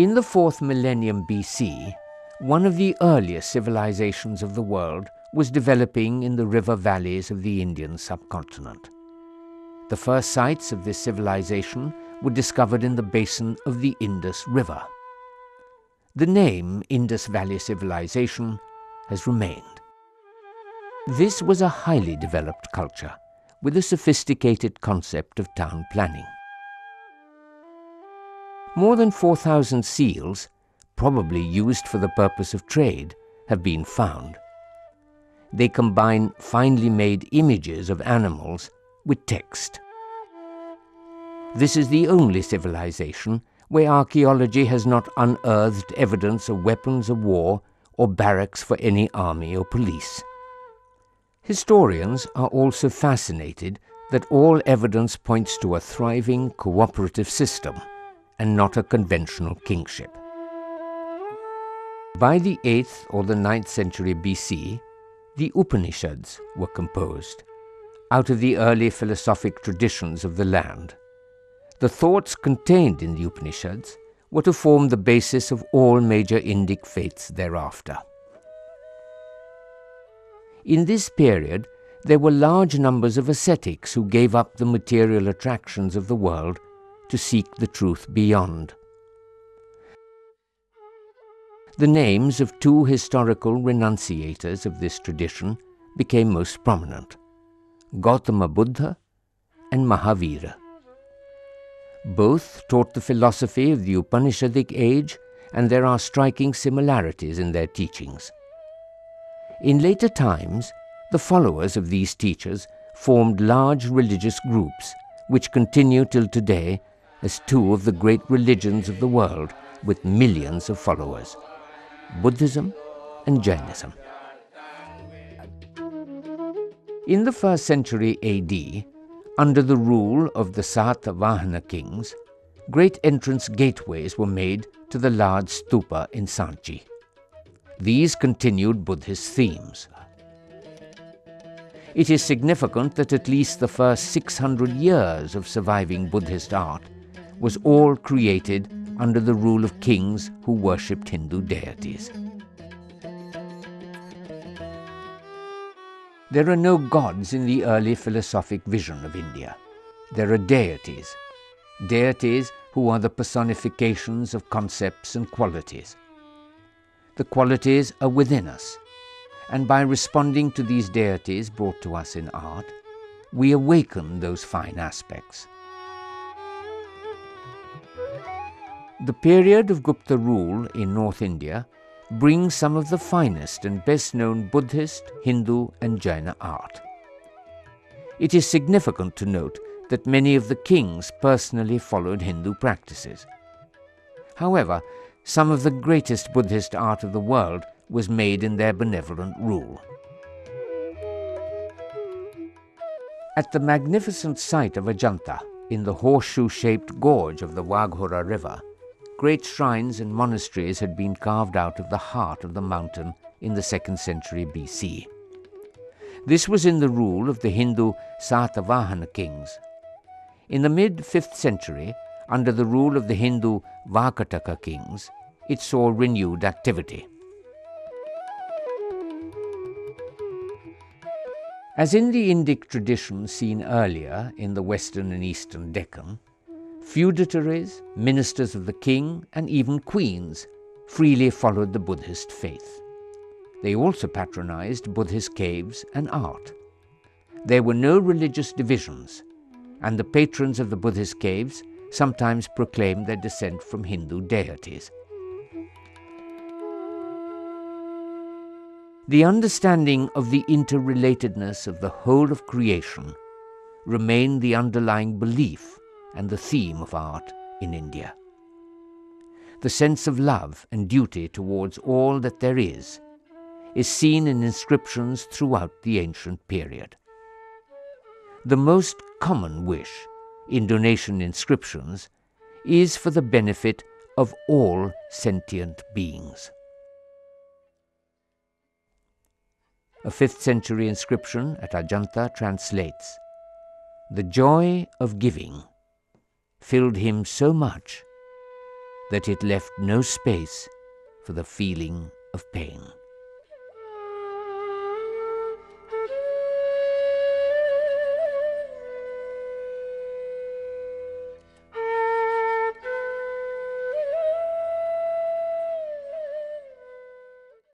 In the 4th millennium BC, one of the earliest civilizations of the world was developing in the river valleys of the Indian subcontinent. The first sites of this civilization were discovered in the basin of the Indus River. The name Indus Valley Civilization has remained. This was a highly developed culture with a sophisticated concept of town planning. More than 4,000 seals, probably used for the purpose of trade, have been found. They combine finely made images of animals with text. This is the only civilization where archaeology has not unearthed evidence of weapons of war or barracks for any army or police. Historians are also fascinated that all evidence points to a thriving cooperative system and not a conventional kingship. By the 8th or the 9th century BC, the Upanishads were composed, out of the early philosophic traditions of the land. The thoughts contained in the Upanishads were to form the basis of all major Indic faiths thereafter. In this period, there were large numbers of ascetics who gave up the material attractions of the world to seek the truth beyond. The names of two historical renunciators of this tradition became most prominent, Gautama Buddha and Mahavira. Both taught the philosophy of the Upanishadic age, and there are striking similarities in their teachings. In later times, the followers of these teachers formed large religious groups, which continue till today as two of the great religions of the world with millions of followers, Buddhism and Jainism. In the 1st century AD, under the rule of the Satavahana kings, great entrance gateways were made to the large stupa in Sanchi. These continued Buddhist themes. It is significant that at least the first 600 years of surviving Buddhist art was all created under the rule of kings who worshipped Hindu deities. There are no gods in the early philosophic vision of India. There are deities, deities who are the personifications of concepts and qualities. The qualities are within us, and by responding to these deities brought to us in art, we awaken those fine aspects. The period of Gupta rule in North India brings some of the finest and best-known Buddhist, Hindu and Jaina art. It is significant to note that many of the kings personally followed Hindu practices. However, some of the greatest Buddhist art of the world was made in their benevolent rule. At the magnificent site of Ajanta, in the horseshoe-shaped gorge of the Waghora River, great shrines and monasteries had been carved out of the heart of the mountain in the 2nd century BC. This was in the rule of the Hindu Satavahana kings. In the mid-5th century, under the rule of the Hindu Vakataka kings, it saw renewed activity. As in the Indic tradition seen earlier in the Western and Eastern Deccan, feudatories, ministers of the king, and even queens freely followed the Buddhist faith. They also patronized Buddhist caves and art. There were no religious divisions, and the patrons of the Buddhist caves sometimes proclaimed their descent from Hindu deities. The understanding of the interrelatedness of the whole of creation remained the underlying belief and the theme of art in India. The sense of love and duty towards all that there is seen in inscriptions throughout the ancient period. The most common wish in Indonesian inscriptions is for the benefit of all sentient beings. A 5th century inscription at Ajanta translates, "The joy of giving filled him so much that it left no space for the feeling of pain.